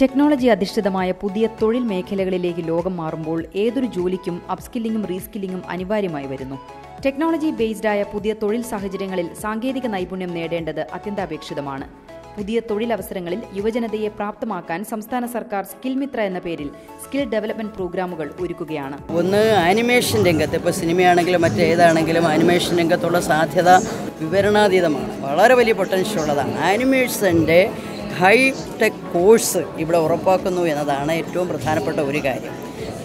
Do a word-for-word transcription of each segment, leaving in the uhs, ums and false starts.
Technology അധിഷ്ഠിതമായ പുതിയ തൊഴിൽ മേഖലകളിലേക്ക് ലോകം മാറുമ്പോൾ ഏതൊരു ജോലിക്കും അപ്സ്കില്ലിങ്ങും റീസ്കില്ലിങ്ങും അനിവാര്യമായി വരുന്നു. ടെക്നോളജി ബേസ്ഡായ പുതിയ തൊഴിൽ സാഹചര്യങ്ങളിൽ സാങ്കേതിക നൈപുണ്യം നേടേണ്ടത് അത്യന്താപേക്ഷിതമാണ്. പുതിയ തൊഴിലവസരങ്ങളിൽ യുവജനതയെ പ്രാപ്തമാക്കാൻ സംസ്ഥാന സർക്കാർ സ്കിൽ മിത്ര എന്ന പേരിൽ സ്കിൽ ഡെവലപ്മെന്റ് പ്രോഗ്രാമുകൾ ഒരുക്കുകയാണ്. ഒന്ന്, ആനിമേഷൻ രംഗത്ത്, ഇപ്പോൾ സിനിമയാണെങ്കിലും മറ്റേതാണെങ്കിലും ആനിമേഷൻ രംഗത്തുള്ള സാധ്യത വിവരണാതീതമാണ്. വളരെ വലിയ പൊട്ടൻഷ്യൽ ഉള്ളതാണ്. ആനിമേഷൻ്റെ ഹൈടെക് കോഴ്സ് ഇവിടെ ഉറപ്പാക്കുന്നു എന്നതാണ് ഏറ്റവും പ്രധാനപ്പെട്ട ഒരു കാര്യം.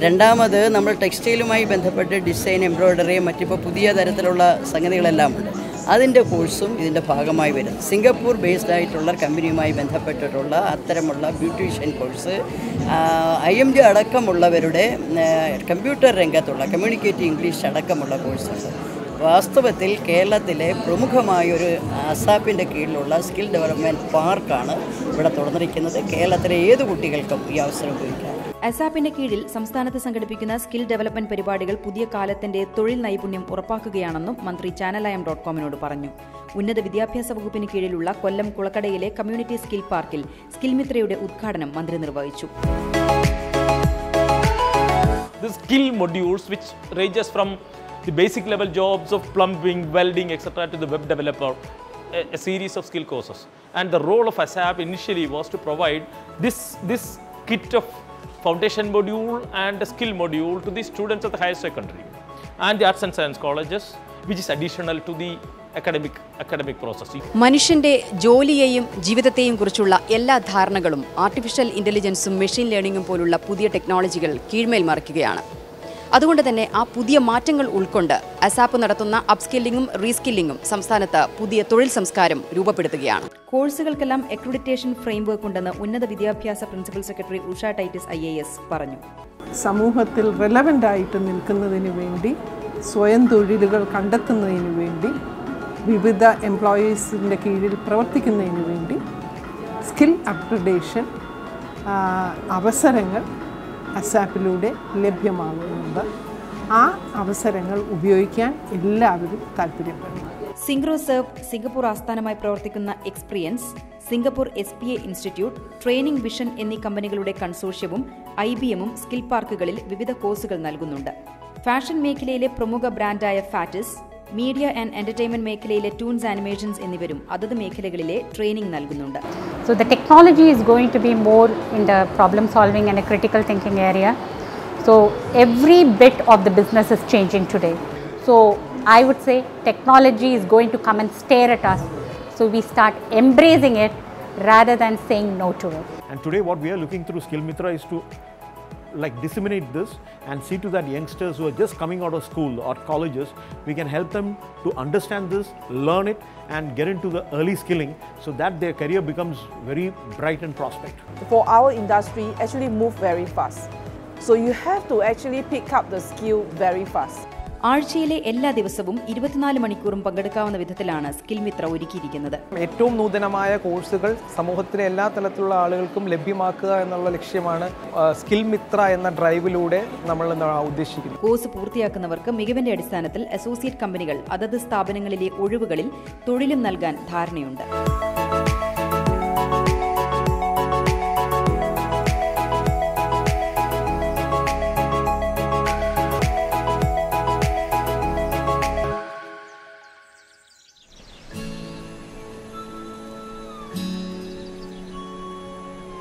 രണ്ടാമത്, നമ്മൾ ടെക്സ്റ്റൈലുമായി ബന്ധപ്പെട്ട് ഡിസൈൻ, എംബ്രോയ്ഡറി, മറ്റിപ്പോൾ പുതിയ തരത്തിലുള്ള സംഗതികളെല്ലാം ഉണ്ട്. അതിൻ്റെ കോഴ്സും ഇതിൻ്റെ ഭാഗമായി വരും. സിംഗപ്പൂർ ബേസ്ഡ് ആയിട്ടുള്ള കമ്പനിയുമായി ബന്ധപ്പെട്ടിട്ടുള്ള അത്തരമുള്ള beautician course, I M G അടക്കമുള്ളവരുടെ കമ്പ്യൂട്ടർ രംഗത്തുള്ള കമ്മ്യൂണിക്കേറ്റീവ് ഇംഗ്ലീഷ് അടക്കമുള്ള കോഴ്സുണ്ട്. വാസ്തവത്തിൽ കേരളത്തിലെ പ്രമുഖമായൊരു അസാപ്പിൻ്റെ കീഴിലുള്ള സ്കിൽ ഡെവലപ്മെൻറ്റ് പാർക്കാണ് ഇവിടെ തുറന്നിരിക്കുന്നത്. കേരളത്തിലെ ഏത് കുട്ടികൾക്കും ഈ അവസരം ഉപയോഗിക്കാം. അസാപ്പിന്റെ കീഴിൽ സംസ്ഥാനത്ത് സംഘടിപ്പിക്കുന്ന സ്കിൽ ഡെവലപ്മെന്റ് പരിപാടികൾ പുതിയ കാലത്തിന്റെ തൊഴിൽ നൈപുണ്യം ഉറപ്പാക്കുകയാണെന്നും മന്ത്രി ചാനലയം ഡോട്ട് കോമിനോട് പറഞ്ഞു. ഉന്നത വിദ്യാഭ്യാസ വകുപ്പിന് കീഴിലുള്ള കൊല്ലം കുളക്കടയിലെ കമ്മ്യൂണിറ്റി സ്കിൽ പാർക്കിൽ സ്കിൽ മിത്രയുടെ ഉദ്ഘാടനം മന്ത്രി നിർവഹിച്ചു. The skill modules, which ranges from the basic level jobs of plumbing, welding, et cetera, to the web developer, a series of skill courses. And the role of ASAP initially was to provide this this kit of foundation module and a skill module to the students of the higher secondary and the arts and science colleges, which is additional to the academic academic process. മനുഷ്യന്റെ ജോലിയെയും ജീവിതത്തെയും കുറിച്ചുള്ള എല്ലാ ധാരണകളും artificial ഇന്റലിജൻസും machine ലേണിംഗും പോലുള്ള പുതിയ ടെക്നോളജികൾ കീഴ്മേൽ മറിക്കുകയാണ്. അതുകൊണ്ട് തന്നെ ആ പുതിയ മാറ്റങ്ങൾ ഉൾക്കൊണ്ട് അസാപ്പ് നടത്തുന്ന അപ്സ്കില്ലിങ്ങും റീസ്കില്ലിങ്ങും സംസ്ഥാനത്ത് പുതിയ തൊഴിൽ സംസ്കാരം രൂപപ്പെടുത്തുകയാണ്. കോഴ്സുകൾക്കെല്ലാം അക്രഡിറ്റേഷൻ ഫ്രെയിംവർക്ക് ഉണ്ടെന്ന് ഉന്നത വിദ്യാഭ്യാസ principal secretary Usha Titus I A S പറഞ്ഞു. സമൂഹത്തിൽ റെലവൻ്റ് ആയിട്ട് നിൽക്കുന്നതിന് വേണ്ടി, സ്വയം തൊഴിലുകൾ കണ്ടെത്തുന്നതിന് വേണ്ടി, വിവിധ എംപ്ലോയീസിൻ്റെ കീഴിൽ പ്രവർത്തിക്കുന്നതിന് വേണ്ടി സ്കിൽ അപ്ഗ്രഡേഷൻ അവസരങ്ങൾ അസാപ്പിലൂടെ ലഭ്യമാകുന്നുണ്ട്. ആ അവസരങ്ങൾ ഉപയോഗിക്കാൻ എല്ലാവരും താല്പര്യപ്പെടുന്നു. സിംഗ്രോ സെർവ്, സിംഗപ്പൂർ ആസ്ഥാനമായി പ്രവർത്തിക്കുന്ന experience, Singapore S P A institute, training vision എന്നീ കമ്പനികളുടെ കൺസോർഷ്യവും ഐ ബി എമ്മും സ്കിൽ പാർക്കുകളിൽ വിവിധ കോഴ്സുകൾ നൽകുന്നുണ്ട്. ഫാഷൻ മേഖലയിലെ പ്രമുഖ ബ്രാൻഡായ ഫാറ്റിസ്, മീഡിയ ആൻഡ് എന്റർടൈൻമെന്റ് മേഖലയിലെ ടൂൺസ് ആനിമേഷൻസ് എന്നിവരും അതത് മേഖലകളിലെ ട്രെയിനിങ് നൽകുന്നുണ്ട്. So the technology is going to be more in the problem solving and a critical thinking area. So every bit of the business is changing today. So I would say technology is going to come and stare at us. So we start embracing it rather than saying no to it. And today what we are looking through Skill Mitra is to like disseminate this and see to that youngsters who are just coming out of school or colleges, we can help them to understand this, learn it and get into the early skilling so that their career becomes very bright and prospect. For our industry actually move very fast. So you have to actually pick up the skill very fast. ആഴ്ചയിലെ എല്ലാ ദിവസവും ഇരുപത്തിനാല് മണിക്കൂറും പങ്കെടുക്കാവുന്ന വിധത്തിലാണ് skill Mitra ഒരുക്കിയിരിക്കുന്നത്. ഏറ്റവും നൂതനമായ കോഴ്സുകൾ സമൂഹത്തിലെ എല്ലാ തലത്തിലുള്ള ആളുകൾക്കും ലഭ്യമാക്കുക എന്നുള്ള ലക്ഷ്യമാണ് സ്കിൽ മിത്ര എന്ന ഡ്രൈവിലൂടെ നമ്മൾ ഉദ്ദേശിക്കുന്നത്. കോഴ്സ് പൂർത്തിയാക്കുന്നവർക്ക് മികവിന്റെ അടിസ്ഥാനത്തിൽ അസോസിയേറ്റ് കമ്പനികൾ അതത് സ്ഥാപനങ്ങളിലെ ഒഴിവുകളിൽ തൊഴിലും നൽകാൻ ധാരണയുണ്ട്. Mm-hmm.